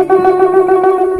نادر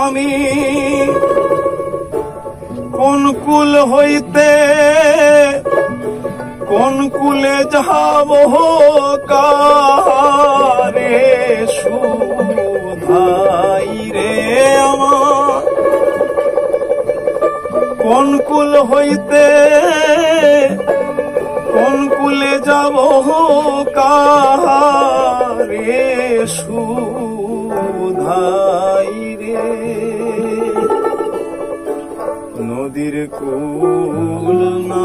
আমি কোন কুল হইতে কোন কুলে যাব কারে সুধাই রে আমার কোন কুল হইতে কোন কুলে যাব কারে সুধাই রে নদীর কুল না